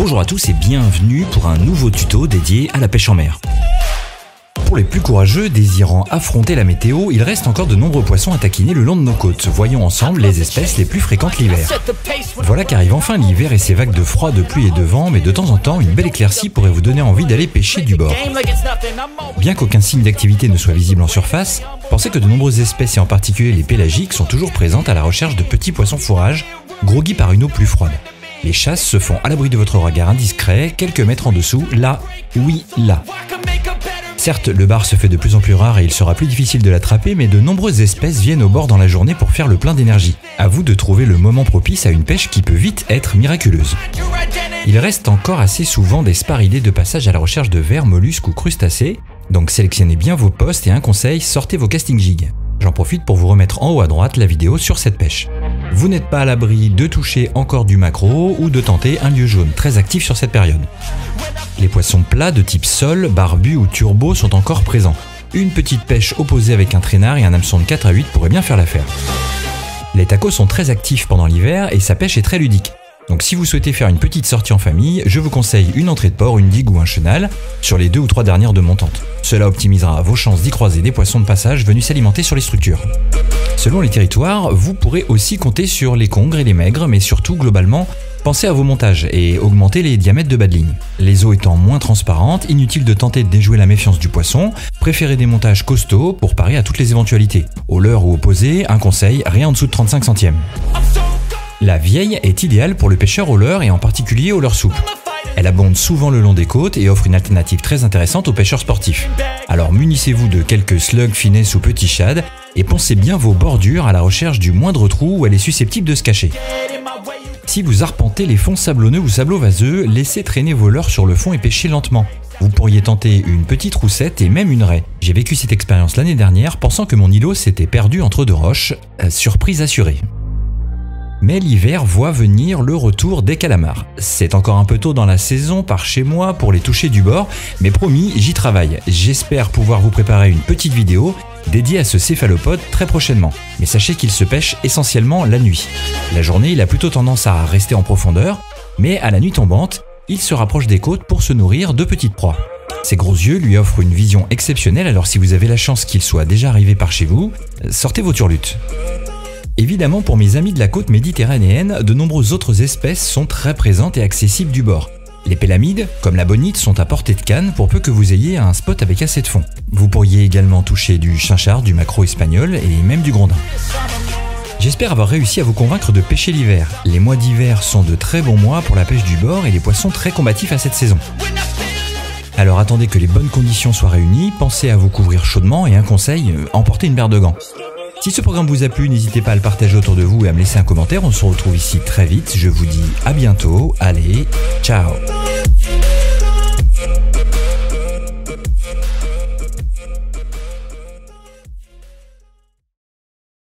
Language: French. Bonjour à tous et bienvenue pour un nouveau tuto dédié à la pêche en mer. Pour les plus courageux désirant affronter la météo, il reste encore de nombreux poissons à taquiner le long de nos côtes. Voyons ensemble les espèces les plus fréquentes l'hiver. Voilà qu'arrive enfin l'hiver et ses vagues de froid, de pluie et de vent, mais de temps en temps, une belle éclaircie pourrait vous donner envie d'aller pêcher du bord. Bien qu'aucun signe d'activité ne soit visible en surface, pensez que de nombreuses espèces et en particulier les pélagiques sont toujours présentes à la recherche de petits poissons fourrages, groguis par une eau plus froide. Les chasses se font à l'abri de votre regard indiscret, quelques mètres en dessous, là, oui, là. Certes, le bar se fait de plus en plus rare et il sera plus difficile de l'attraper, mais de nombreuses espèces viennent au bord dans la journée pour faire le plein d'énergie. À vous de trouver le moment propice à une pêche qui peut vite être miraculeuse. Il reste encore assez souvent des sparidés de passage à la recherche de vers, mollusques ou crustacés, donc sélectionnez bien vos postes et un conseil, sortez vos casting jigs. J'en profite pour vous remettre en haut à droite la vidéo sur cette pêche. Vous n'êtes pas à l'abri de toucher encore du maquereau ou de tenter un lieu jaune, très actif sur cette période. Les poissons plats de type sol, barbu ou turbo sont encore présents. Une petite pêche opposée avec un traînard et un hameçon de 4 à 8 pourrait bien faire l'affaire. Les tacos sont très actifs pendant l'hiver et sa pêche est très ludique. Donc si vous souhaitez faire une petite sortie en famille, je vous conseille une entrée de port, une digue ou un chenal sur les 2 ou 3 dernières de montante. Cela optimisera vos chances d'y croiser des poissons de passage venus s'alimenter sur les structures. Selon les territoires, vous pourrez aussi compter sur les congres et les maigres, mais surtout globalement, pensez à vos montages et augmentez les diamètres de bas de ligne. Les eaux étant moins transparentes, inutile de tenter de déjouer la méfiance du poisson, préférez des montages costauds pour parer à toutes les éventualités. Au leurre ou au posé, un conseil, rien en dessous de 35 centièmes. La vieille est idéale pour le pêcheur au leurre et en particulier au leurre souple. Elle abonde souvent le long des côtes et offre une alternative très intéressante aux pêcheurs sportifs. Alors munissez-vous de quelques slugs, finesse ou petits shads et poncez bien vos bordures à la recherche du moindre trou où elle est susceptible de se cacher. Si vous arpentez les fonds sablonneux ou sablo-vaseux, laissez traîner vos leurres sur le fond et pêchez lentement. Vous pourriez tenter une petite roussette et même une raie. J'ai vécu cette expérience l'année dernière pensant que mon îlot s'était perdu entre deux roches. Surprise assurée. Mais l'hiver voit venir le retour des calamars. C'est encore un peu tôt dans la saison par chez moi pour les toucher du bord, mais promis, j'y travaille. J'espère pouvoir vous préparer une petite vidéo dédiée à ce céphalopode très prochainement. Mais sachez qu'il se pêche essentiellement la nuit. La journée, il a plutôt tendance à rester en profondeur, mais à la nuit tombante, il se rapproche des côtes pour se nourrir de petites proies. Ses gros yeux lui offrent une vision exceptionnelle, alors si vous avez la chance qu'il soit déjà arrivé par chez vous, sortez vos turlutes. Évidemment, pour mes amis de la côte méditerranéenne, de nombreuses autres espèces sont très présentes et accessibles du bord. Les pélamides, comme la bonite, sont à portée de canne pour peu que vous ayez un spot avec assez de fond. Vous pourriez également toucher du chinchard, du maquereau espagnol et même du grondin. J'espère avoir réussi à vous convaincre de pêcher l'hiver. Les mois d'hiver sont de très bons mois pour la pêche du bord et les poissons très combatifs à cette saison. Alors attendez que les bonnes conditions soient réunies, pensez à vous couvrir chaudement et un conseil, emportez une paire de gants. Si ce programme vous a plu, n'hésitez pas à le partager autour de vous et à me laisser un commentaire. On se retrouve ici très vite. Je vous dis à bientôt. Allez, ciao!